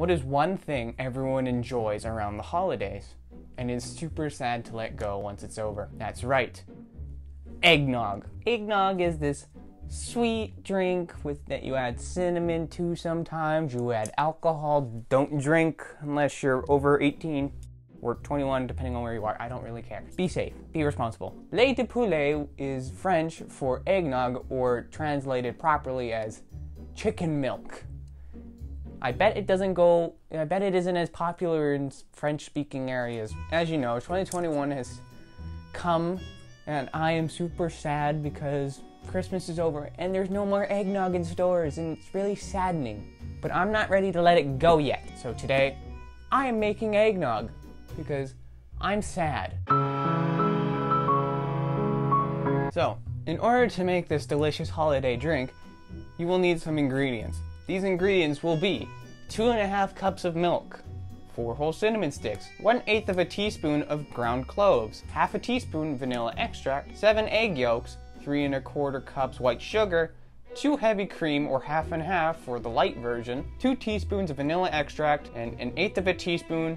What is one thing everyone enjoys around the holidays and is super sad to let go once it's over? That's right, eggnog. Eggnog is this sweet drink that you add cinnamon to sometimes. You add alcohol. Don't drink unless you're over 18 or 21, depending on where you are. I don't really care. Be safe. Be responsible. Lait de poule is French for eggnog, or translated properly as chicken milk. I bet it isn't as popular in French-speaking areas. As you know, 2021 has come, and I am super sad because Christmas is over and there's no more eggnog in stores, and it's really saddening. But I'm not ready to let it go yet. So today, I am making eggnog because I'm sad. So, in order to make this delicious holiday drink, you will need some ingredients. These ingredients will be 2.5 cups of milk, 4 whole cinnamon sticks, 1/8 of a teaspoon of ground cloves, 1/2 teaspoon vanilla extract, 7 egg yolks, 3 1/4 cups white sugar, 2 heavy cream or 50/50 for the light version, 2 teaspoons of vanilla extract, and 1/8 of a teaspoon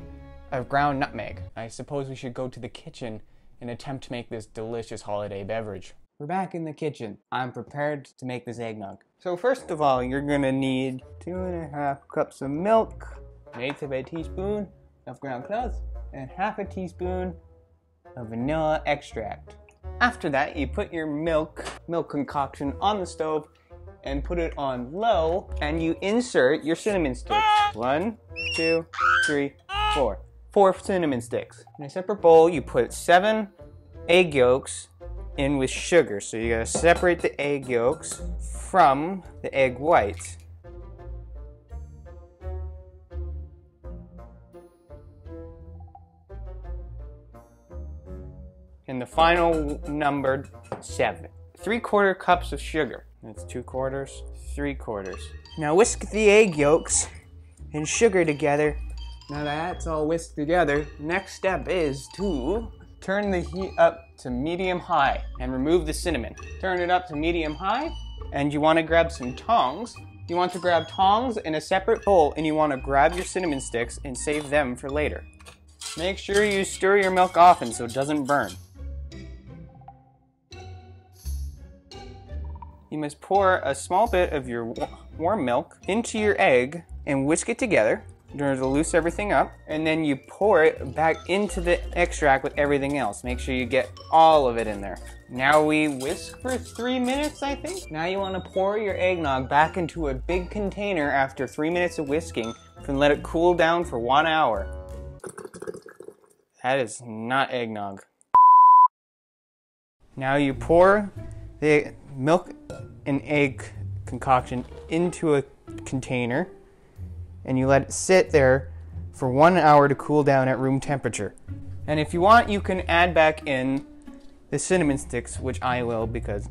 of ground nutmeg. I suppose we should go to the kitchen and attempt to make this delicious holiday beverage. We're back in the kitchen. I'm prepared to make this eggnog. So first of all, you're gonna need 2.5 cups of milk, 1/8 of a teaspoon of ground cloves, and 1/2 teaspoon of vanilla extract. After that, you put your milk concoction on the stove and put it on low, and you insert your cinnamon sticks. 1, 2, 3, 4. 4 cinnamon sticks. In a separate bowl, you put 7 egg yolks in with sugar. So you gotta separate the egg yolks from the egg whites. And the final number, 7. 3/4 cups of sugar. That's 2 quarters, 3 quarters. Now whisk the egg yolks and sugar together. Now that's all whisked together. Next step is to turn the heat up to medium-high and remove the cinnamon. Turn it up to medium-high, and you want to grab some tongs. You want to grab tongs in a separate bowl, and you want to grab your cinnamon sticks and save them for later. Make sure you stir your milk often so it doesn't burn. You must pour a small bit of your warm milk into your egg and whisk it together in order to loose everything up, and then you pour it back into the extract with everything else. Make sure you get all of it in there. Now we whisk for 3 minutes, I think. Now you want to pour your eggnog back into a big container after 3 minutes of whisking, and let it cool down for 1 hour. That is not eggnog. Now you pour the milk and egg concoction into a container, and you let it sit there for 1 hour to cool down at room temperature. And if you want, you can add back in the cinnamon sticks, which I will because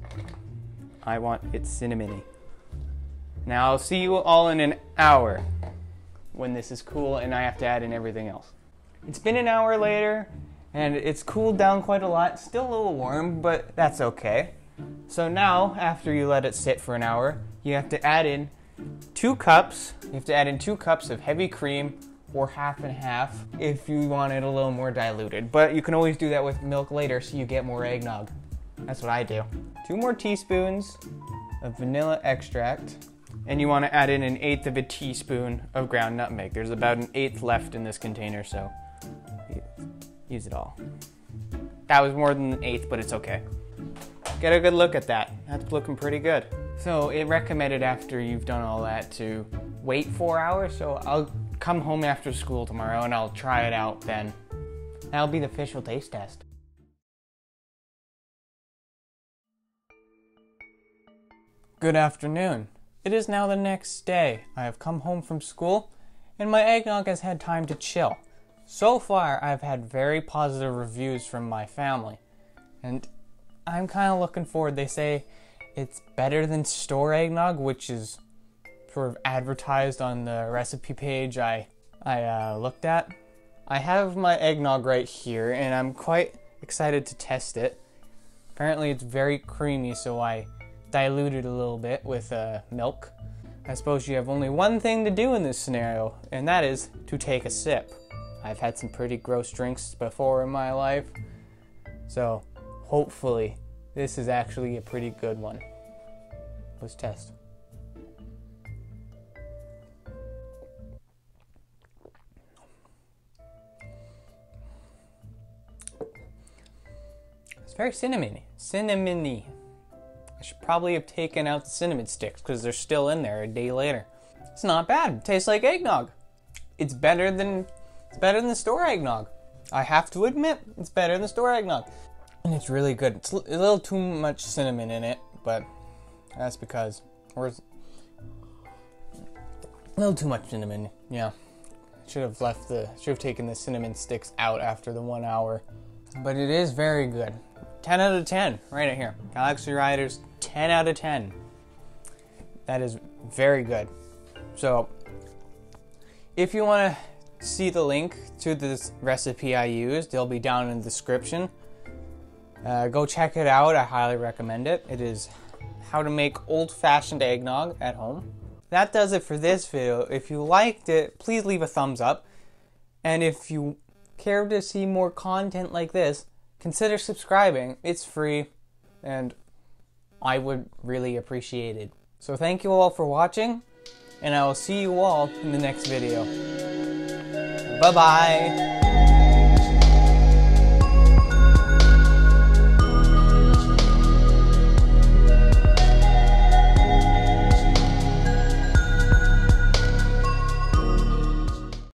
I want it cinnamony. Now I'll see you all in an hour when this is cool and I have to add in everything else. It's been an hour later and it's cooled down quite a lot. Still a little warm, but that's okay. So now, after you let it sit for an hour, you have to add in 2 cups. You have to add in 2 cups of heavy cream, or 50/50 if you want it a little more diluted. But you can always do that with milk later so you get more eggnog. That's what I do. 2 more teaspoons of vanilla extract, and you want to add in 1/8 of a teaspoon of ground nutmeg. There's about 1/8 left in this container, so use it all. That was more than 1/8, but it's okay. Get a good look at that. That's looking pretty good. So it recommended after you've done all that to wait 4 hours, so I'll come home after school tomorrow and I'll try it out then. That'll be the official taste test. Good afternoon. It is now the next day. I have come home from school and my eggnog has had time to chill. So far I've had very positive reviews from my family, and I'm kind of looking forward. They say it's better than store eggnog, which is sort of advertised on the recipe page I looked at. I have my eggnog right here, and I'm quite excited to test it. Apparently it's very creamy, so I diluted a little bit with milk. I suppose you have only one thing to do in this scenario, and that is to take a sip. I've had some pretty gross drinks before in my life, so hopefully this is actually a pretty good one. Let's test. It's very cinnamony. Cinnamony. I should probably have taken out the cinnamon sticks because they're still in there a day later. It's not bad. It tastes like eggnog. It's better than the store eggnog. I have to admit, it's better than the store eggnog. And it's really good. It's a little too much cinnamon in it, but that's because we're a little too much cinnamon. Yeah, should have taken the cinnamon sticks out after the 1 hour. But it is very good. 10 out of 10, right in here. Galaxy Riders, 10 out of 10. That is very good. So, if you want to see the link to this recipe I used, it'll be down in the description. Go check it out, I highly recommend it. It is how to make old-fashioned eggnog at home. That does it for this video. If you liked it, please leave a thumbs up. And if you care to see more content like this, consider subscribing. It's free and I would really appreciate it. So thank you all for watching, and I will see you all in the next video. Bye bye.